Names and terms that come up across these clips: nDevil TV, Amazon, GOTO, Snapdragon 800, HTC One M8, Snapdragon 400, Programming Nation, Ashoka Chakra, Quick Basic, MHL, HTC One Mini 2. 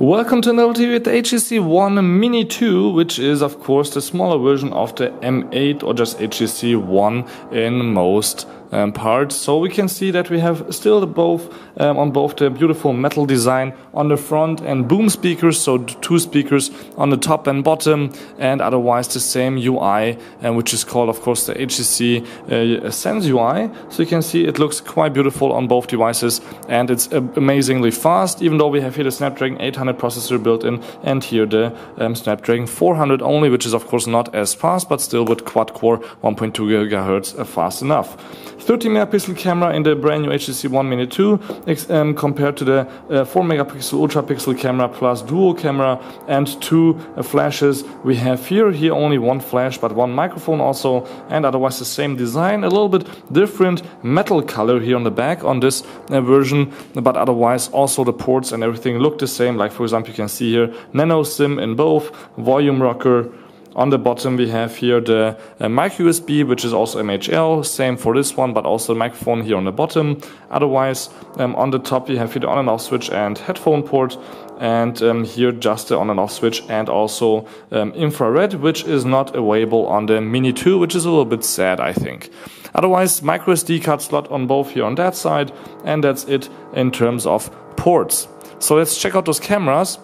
Welcome to nDevil TV with the HTC One Mini 2, which is of course the smaller version of the M8 or just HTC One in most parts. So we can see that we have still the both the beautiful metal design on the front and boom speakers, so two speakers on the top and bottom, and otherwise the same UI, which is called of course the HTC Sense UI. So you can see it looks quite beautiful on both devices, and it's amazingly fast, even though we have here the Snapdragon 800 processor built in, and here the Snapdragon 400 only, which is of course not as fast, but still with quad core 1.2 GHz fast enough. 30 megapixel camera in the brand new HTC One Mini 2 compared to the 4 megapixel ultra pixel camera plus dual camera and two flashes we have here. Here only one flash but one microphone also, and otherwise the same design, a little bit different metal color here on the back on this version, but otherwise also the ports and everything look the same. Like for example, you can see here nano SIM in both, volume rocker. On the bottom we have here the micro USB, which is also MHL, same for this one, but also microphone here on the bottom. Otherwise on the top we have here the on and off switch and headphone port, and here just the on and off switch and also infrared, which is not available on the Mini 2, which is a little bit sad, I think. Otherwise micro SD card slot on both here on that side, and that's it in terms of ports. So let's check out those cameras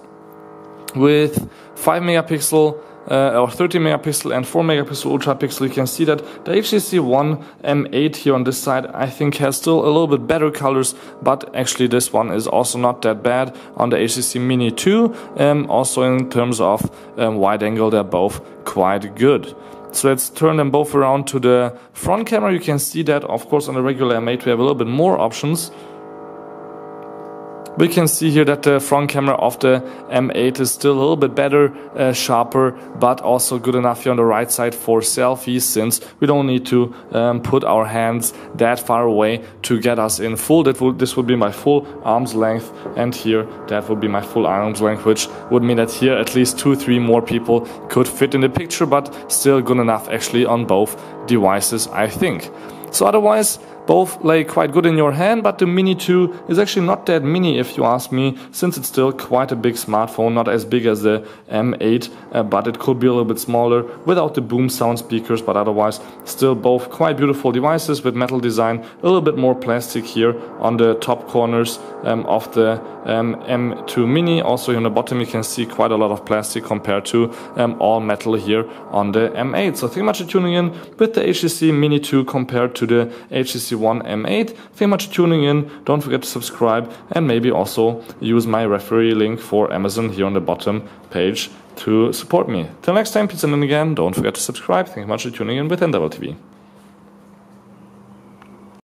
with 5 megapixel or 30 megapixel and 4 megapixel ultra pixel. You can see that the HTC One M8 here on this side, I think, has still a little bit better colors, but actually this one is also not that bad on the HTC Mini 2. Also in terms of wide angle, they're both quite good. So let's turn them both around to the front camera. You can see that of course on the regular M8 we have a little bit more options. We can see here that the front camera of the M8 is still a little bit better, sharper, but also good enough here on the right side for selfies, since we don't need to put our hands that far away to get us in full. This would be my full arm's length, and here that would be my full arm's length, which would mean that here at least 2-3 more people could fit in the picture, but still good enough actually on both devices, I think. So otherwise, both lay quite good in your hand, but the Mini 2 is actually not that mini if you ask me, since it's still quite a big smartphone, not as big as the M8, but it could be a little bit smaller without the boom sound speakers, but otherwise still both quite beautiful devices with metal design, a little bit more plastic here on the top corners of the M2 Mini. Also here on the bottom you can see quite a lot of plastic compared to all metal here on the M8. So thank you much for tuning in with the HTC Mini 2 compared to the HTC One M8. Thank you much for tuning in. Don't forget to subscribe, and maybe also use my referral link for Amazon here on the bottom page to support me. Till next time, peace, and then again, don't forget to subscribe. Thank you much for tuning in with nDevil TV.